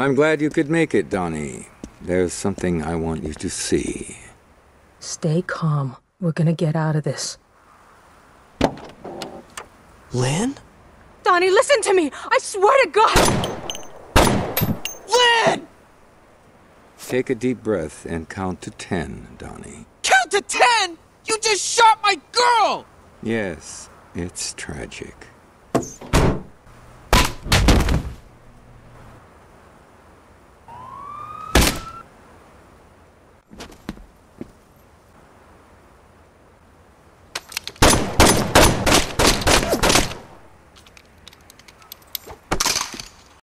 I'm glad you could make it, Donnie. There's something I want you to see. Stay calm. We're gonna get out of this. Lynn? Donnie, listen to me! I swear to God! Lynn! Take a deep breath and count to 10, Donnie. Count to 10?! You just shot my girl! Yes, it's tragic.